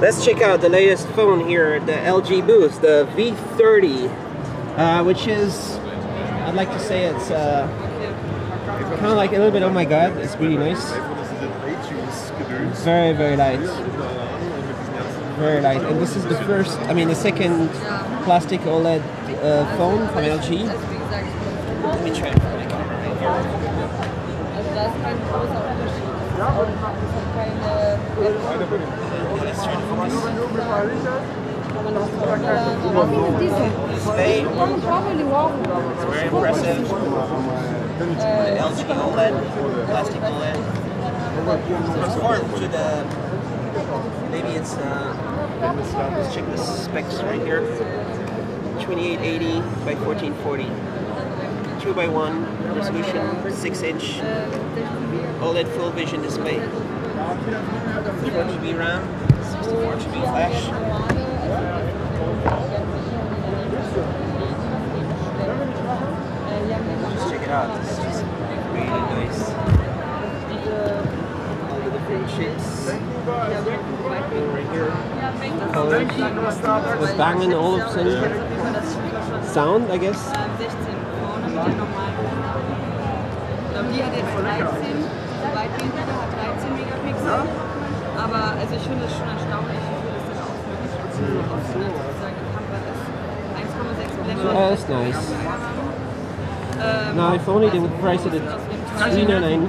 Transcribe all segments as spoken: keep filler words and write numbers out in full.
Let's check out the latest phone here, the L G booth, the V thirty, uh, which is, I'd like to say it's uh, kind of like a little bit, oh my god, it's really nice. Very, very light. Very light. And this is the first, I mean the second plastic OLED uh, phone from L G. Let me try it. Let's try to display. It's very impressive. The L G OLED, plastic OLED. Conform to the, maybe it's, uh, let's check the specs right here, twenty-eight eighty by fourteen forty, two by one, resolution, six inch, OLED full vision display, four G B RAM, sixty-four G B flash. Just check it out, this is just really nice. Shapes right here. Colors. The banging all of sudden. Yeah. Sound, I guess. Oh, that's nice. Now, if only they would price it at three ninety-nine.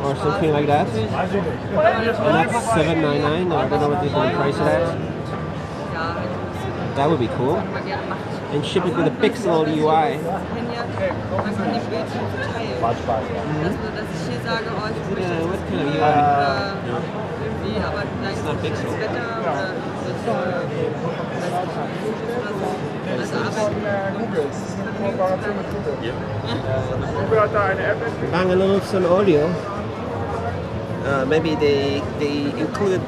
Or something like that, and that's seven ninety-nine, I don't know what they're going to price it at. That would be cool. And ship it with a pixel U I. Mm-hmm. Yeah, what kind of U I? Yeah. It's not pixel. Bang and Olufsen audio. Uh, maybe they they included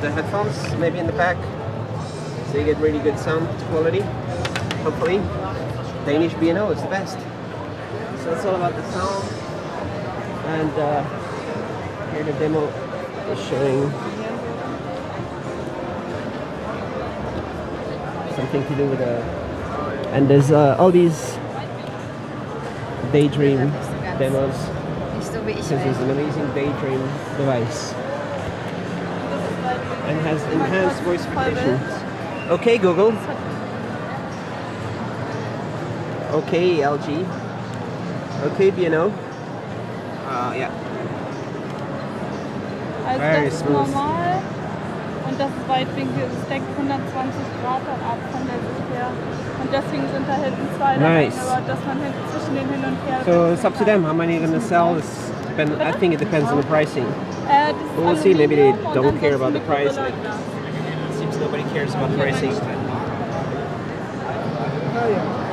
the headphones, maybe in the back, so you get really good sound quality. Hopefully, Danish B and O is the best. So it's all about the sound. And uh, here the demo is showing something to do with a, and there's uh, all these Daydream demos. This is an amazing Daydream device and has enhanced voice recognition. Okay Google, okay L G, okay B and O. Uh, yeah, very smooth. Und das Weitwinkel, es deckt hundertzwanzig Grad dann ab von der Sicht her. Und deswegen sind da hinten zwei nice. Daran, aber dass man hinten zwischen den hin und her. So it's up to them how many they're gonna sell. It's depend, I think it depends on the pricing. Uh, well, we'll see. Maybe they don't care about the price. It seems nobody cares about pricing. Oh, yeah.